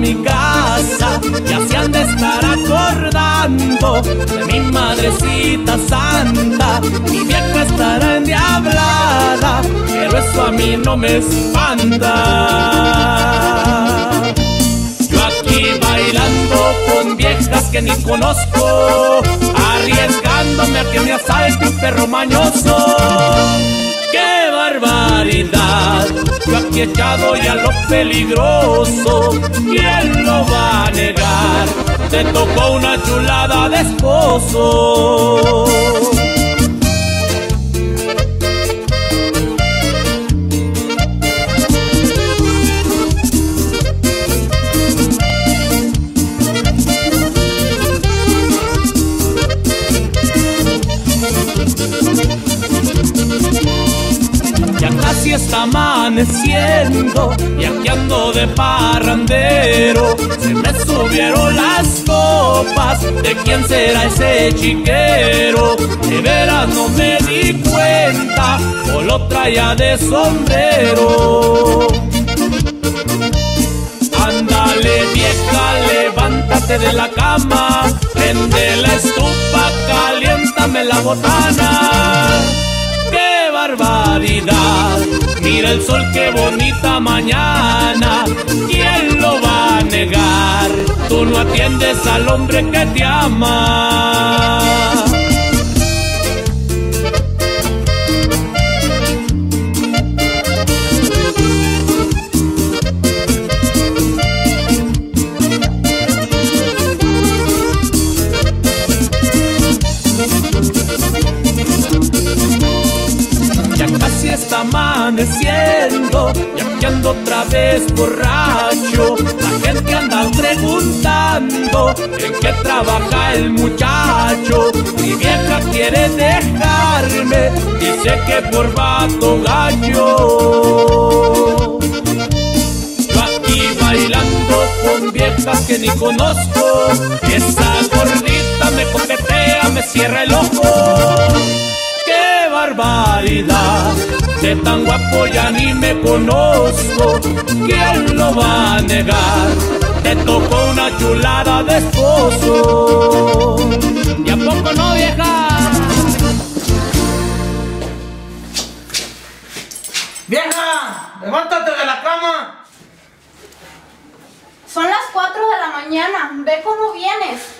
mi casa, ya se han de estar acordando de mi madrecita santa. Mi vieja estará endiablada, pero eso a mí no me espanta. Yo aquí bailando con viejas que ni conozco, arriesgándome a que me asalte un perro mañoso. ¡Qué barbaridad! Yo aquí echado ya lo peligroso, ¿quién lo va a negar? Te tocó una chulada de esposo. Ya está amaneciendo y aquí ando de parrandero. Se me subieron las copas, ¿de quién será ese chiquero? De veras no me di cuenta, o lo traía de sombrero. Ándale vieja, levántate de la cama, prende la estufa, caliéntame la botana. ¡Qué barbaridad! Mira el sol, qué bonita mañana, ¿quién lo va a negar? Tú no atiendes al hombre que te ama. Está amaneciendo y aquí ando otra vez borracho. La gente anda preguntando en qué trabaja el muchacho. Mi vieja quiere dejarme, dice que por vato gallo. Yo aquí bailando con viejas que ni conozco, esa gordita me coquetea, me cierra el ojo. ¡Qué barbaridad! De tan guapo ya ni me conozco, ¿quién lo va a negar? Te tocó una chulada de esposo. ¿Y a poco no, vieja? ¡Vieja! ¡Levántate de la cama! Son las 4 de la mañana, ve cómo vienes.